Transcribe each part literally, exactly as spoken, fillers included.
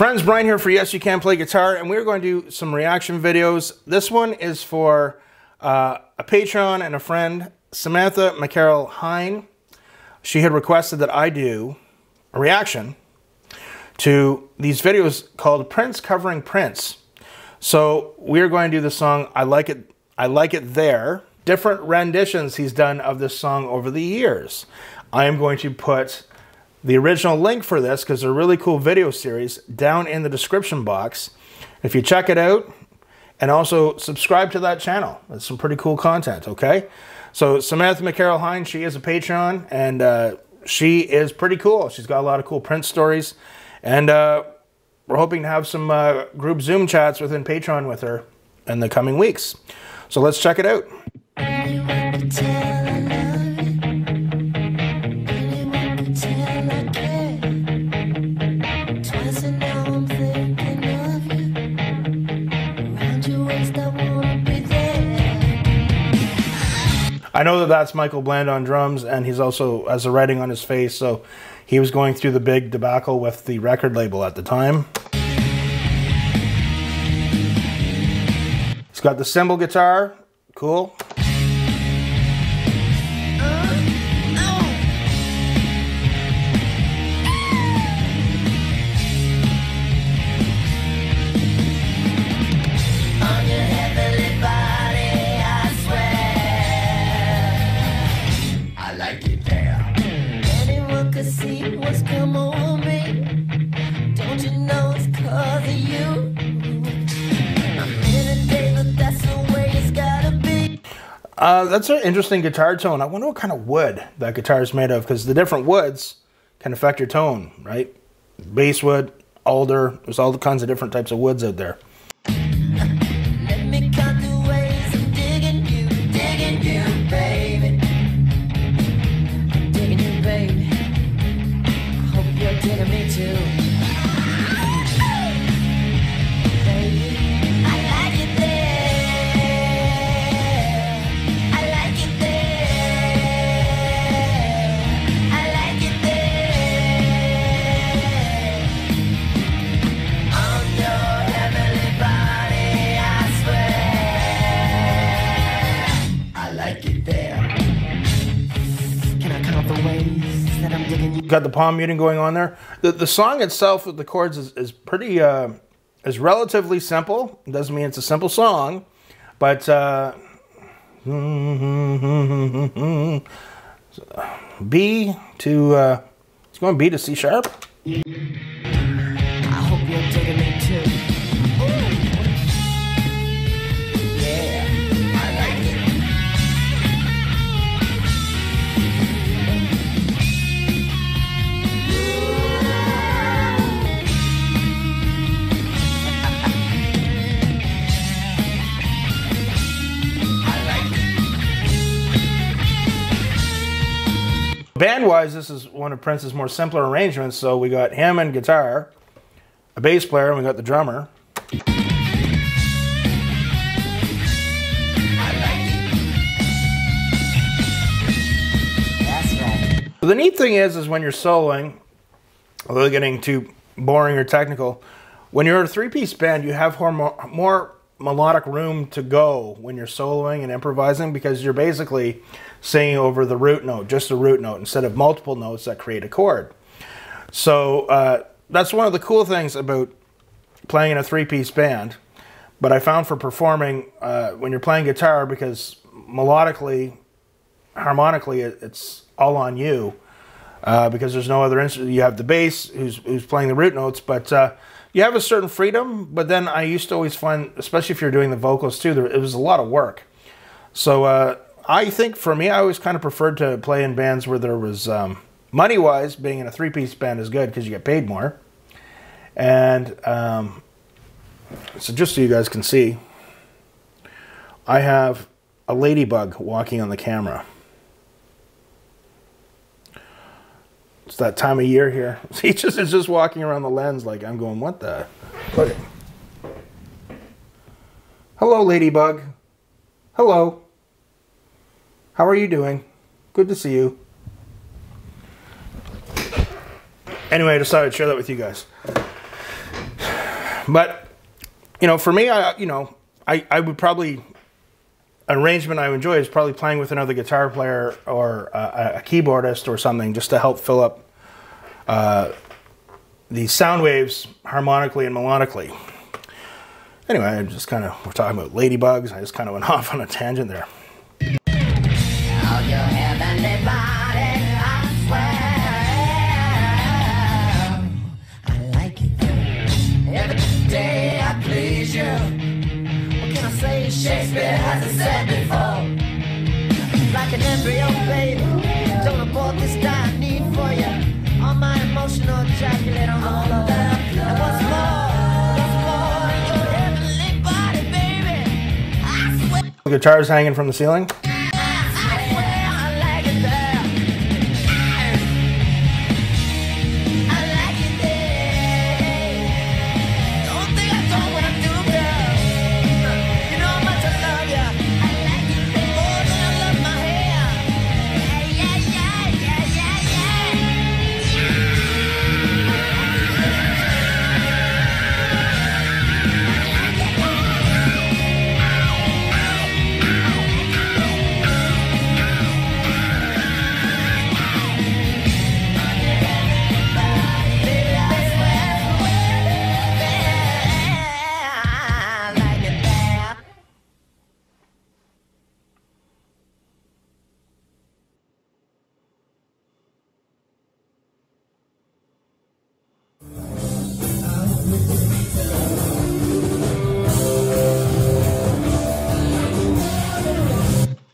Friends, Brian here for Yes You Can Play Guitar, and we're going to do some reaction videos. This one is for uh, a Patreon and a friend, Samantha McCarroll Hine. She had requested that I do a reaction to these videos called Prince Covering Prince. So we're going to do the song I Like It, I Like It There. Different renditions he's done of this song over the years. I am going to put the original link for this, because they're a really cool video series, down in the description box. If you check it out, and also subscribe to that channel. It's some pretty cool content, okay? So Samantha McCarroll Hine, she is a Patreon, and uh, she is pretty cool. She's got a lot of cool Prince stories, and uh, we're hoping to have some uh, group Zoom chats within Patreon with her in the coming weeks. So let's check it out. I know that that's Michael Bland on drums, and he's also has the writing on his face, so he was going through the big debacle with the record label at the time. He's got the cymbal guitar, cool. Uh, that's an interesting guitar tone. I wonder what kind of wood that guitar is made of, because the different woods can affect your tone, right? Basswood, alder, there's all kinds of different types of woods out there. Got the palm muting going on there. The, the song itself with the chords is, is pretty, uh, is relatively simple. It doesn't mean it's a simple song, but uh, B to, uh, it's going B to C sharp. I hope you're digging it too. Yeah, I like it. Band-wise, this is one of Prince's more simpler arrangements, so we got him and guitar, a bass player, and we got the drummer. That's right. So the neat thing is, is when you're soloing, although getting too boring or technical, when you're a three-piece band, you have more, more melodic room to go when you're soloing and improvising, because you're basically singing over the root note, just the root note, instead of multiple notes that create a chord. So uh, that's one of the cool things about playing in a three-piece band. But I found for performing uh, when you're playing guitar, because melodically, harmonically, it's all on you, uh, because there's no other instrument. You have the bass who's, who's playing the root notes, but uh, you have a certain freedom. But then I used to always find, especially if you're doing the vocals too, there, it was a lot of work. So uh, I think for me, I always kind of preferred to play in bands where there was, um, money-wise, being in a three-piece band is good because you get paid more. And um, so just so you guys can see, I have a ladybug walking on the camera. It's that time of year here. He just is just walking around the lens like I'm going, what the? Look. Hello, ladybug. Hello. How are you doing? Good to see you. Anyway, I decided to share that with you guys. But, you know, for me, I, you know, I, I would probably, arrangement I enjoy is probably playing with another guitar player or a, a keyboardist or something, just to help fill up uh, the sound waves harmonically and melodically. Anyway, I just kind of, we're talking about ladybugs. I just kind of went off on a tangent there. Shakespeare hasn't said before. Like an embryo baby, don't abort this dire need for you. All my emotional ejaculate on all of them. And what's more, what's more, your heavenly body, baby, I swear. The guitar's hanging from the ceiling.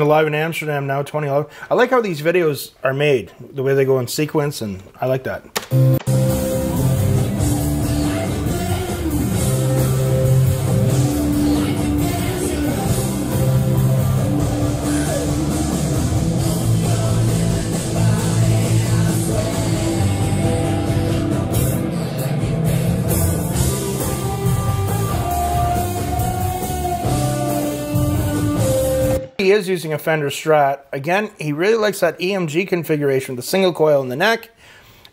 Live in Amsterdam now, twenty eleven. I like how these videos are made, the way they go in sequence, and I like that. He is using a Fender Strat. Again, he really likes that E M G configuration, the single coil in the neck,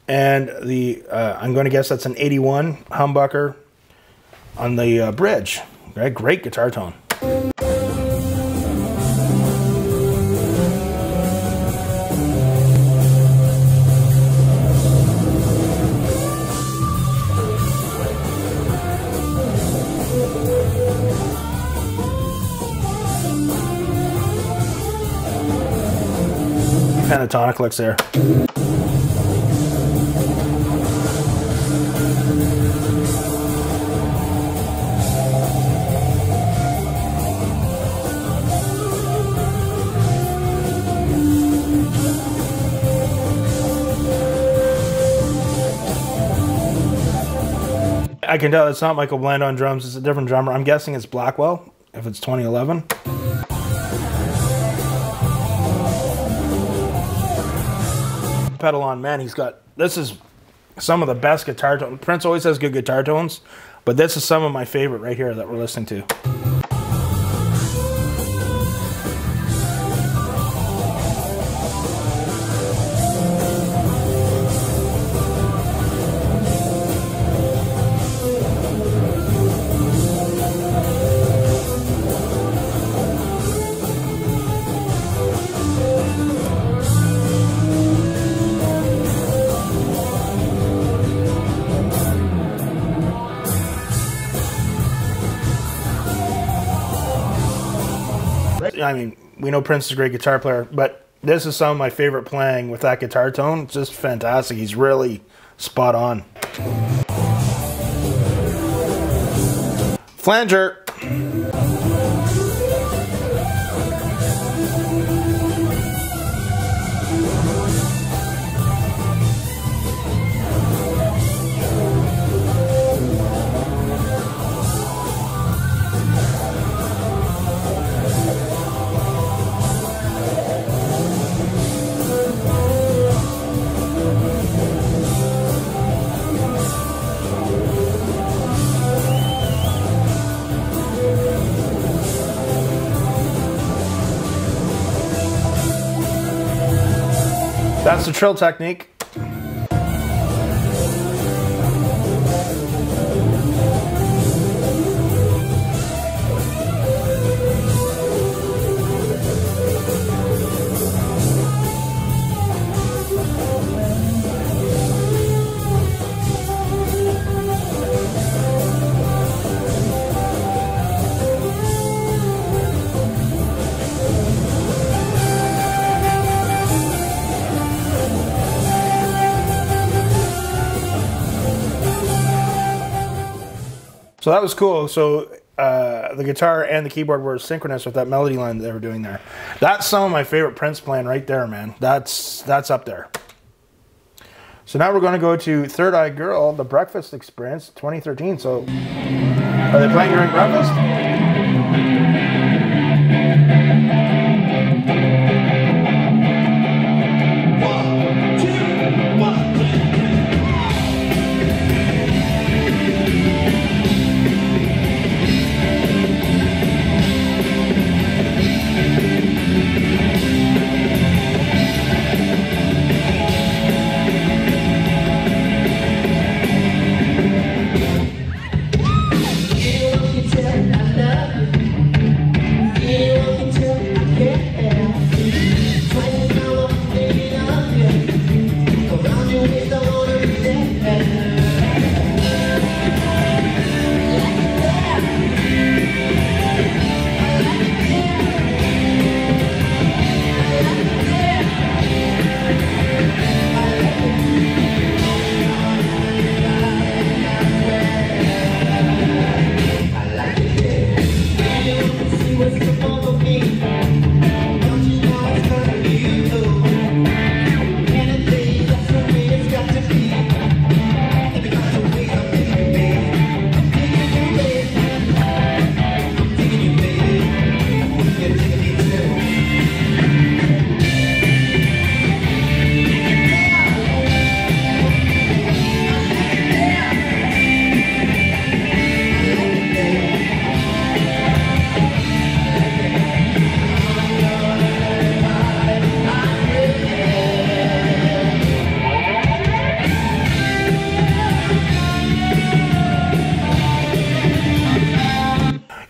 and the, uh, I'm going to guess that's an eighty-one humbucker on the uh, bridge. Okay, great guitar tone. Pentatonic licks there. I can tell it's not Michael Bland on drums, it's a different drummer. I'm guessing it's Blackwell, if it's twenty eleven. Pedal on, man, he's got, this is some of the best guitar tone. Prince always has good guitar tones, but this is some of my favorite right here that we're listening to. I mean, we know Prince is a great guitar player, but this is some of my favorite playing with that guitar tone. It's just fantastic. He's really spot on. Flanger. That's the trill technique. So that was cool. So uh, the guitar and the keyboard were synchronous with that melody line that they were doing there. That's some of my favorite Prince playing right there, man. That's, that's up there. So now we're going to go to Third Eye Girl, The Breakfast Experience, twenty thirteen. So are they playing during breakfast?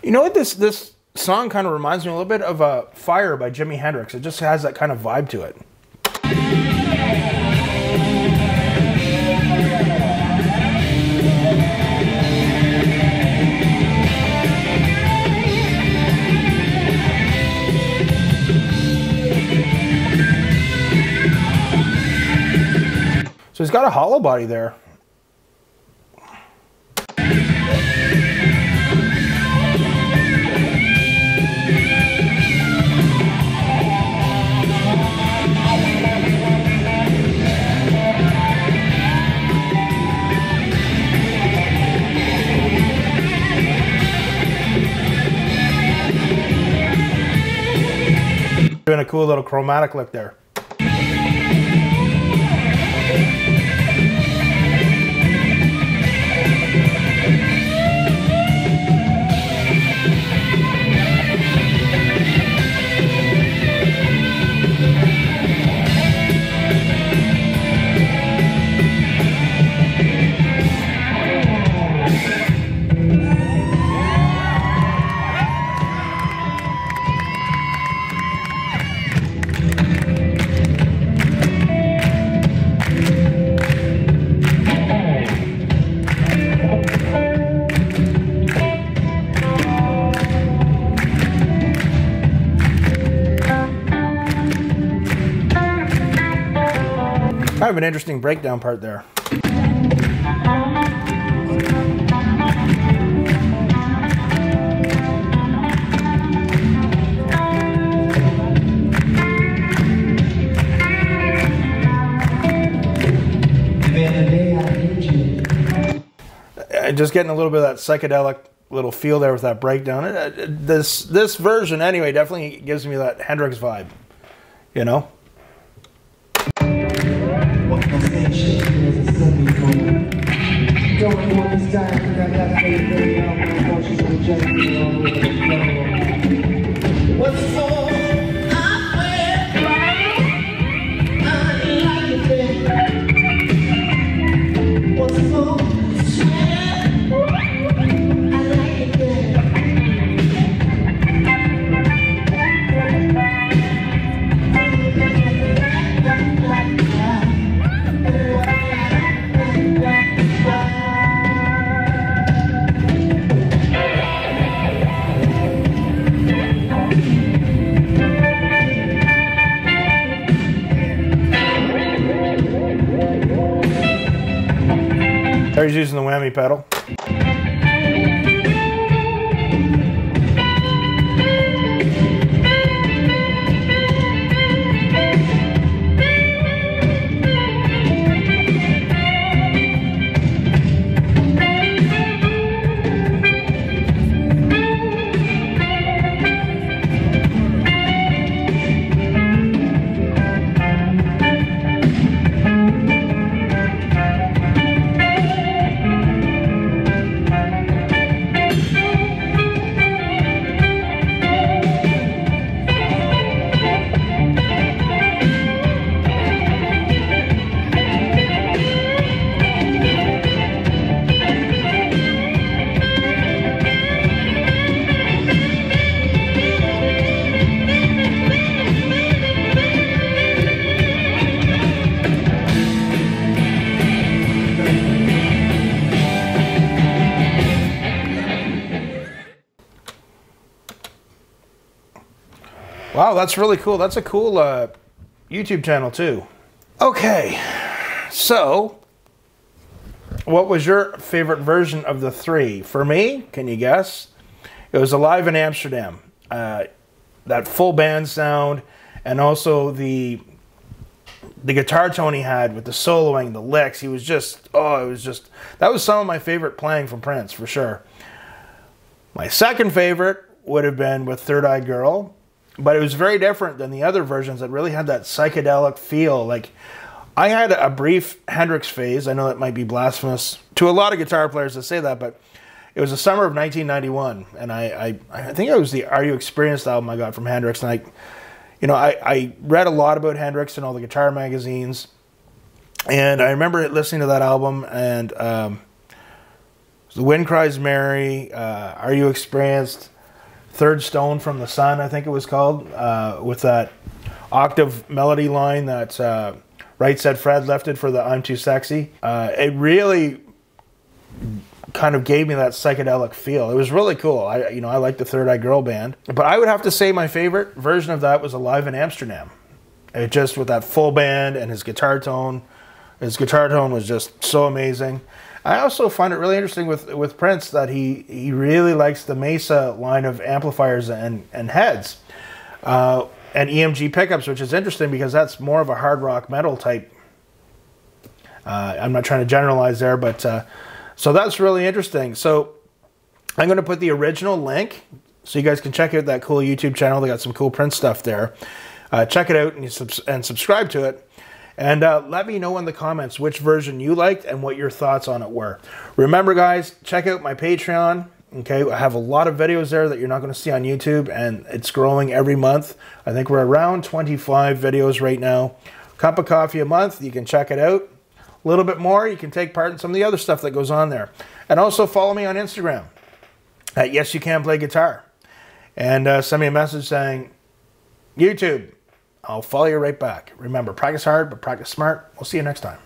You know what, this this song kind of reminds me a little bit of uh, Fire by Jimi Hendrix. It just has that kind of vibe to it. So he's got a hollow body there. Doing a cool little chromatic lick there. Kind of an interesting breakdown part there. Just getting a little bit of that psychedelic little feel there with that breakdown. This, this version, anyway, definitely gives me that Hendrix vibe, you know? He's using the whammy pedal. Wow, that's really cool. That's a cool uh, YouTube channel too. Okay, so what was your favorite version of the three? For me, can you guess? It was Alive in Amsterdam. Uh, that full band sound, and also the the guitar tone he had with the soloing, the licks. He was just, oh, it was just, that was some of my favorite playing from Prince, for sure. My second favorite would have been with Third Eye Girl, but it was very different than the other versions that really had that psychedelic feel. Like, I had a brief Hendrix phase. I know that might be blasphemous to a lot of guitar players to say that, but it was the summer of nineteen ninety-one, and I, I, I think it was the Are You Experienced album I got from Hendrix, and I... You know, I, I read a lot about Hendrix in all the guitar magazines, and I remember listening to that album, and um, The Wind Cries Mary, uh, Are You Experienced, Third Stone from the Sun, I think it was called, uh, with that octave melody line that uh, Right Said Fred left it for the I'm Too Sexy. Uh, it really kind of gave me that psychedelic feel. It was really cool. I, you know, I liked the Third Eye Girl band, but I would have to say my favorite version of that was Alive in Amsterdam. It just, with that full band and his guitar tone, his guitar tone was just so amazing. I also find it really interesting with, with Prince that he, he really likes the Mesa line of amplifiers and, and heads, uh, and E M G pickups, which is interesting because that's more of a hard rock metal type. Uh, I'm not trying to generalize there, but, uh, so that's really interesting. So I'm going to put the original link so you guys can check out that cool YouTube channel. They got some cool Prince stuff there. Uh, check it out and, you subs and subscribe to it. And uh, let me know in the comments which version you liked and what your thoughts on it were. Remember, guys, check out my Patreon. Okay, I have a lot of videos there that you're not going to see on YouTube, and it's growing every month. I think we're around twenty-five videos right now. Cup of coffee a month. You can check it out. A little bit more, you can take part in some of the other stuff that goes on there. And also follow me on Instagram at Yes You Can Play Guitar. And uh, send me a message saying, YouTube, I'll follow you right back. Remember, practice hard, but practice smart. We'll see you next time.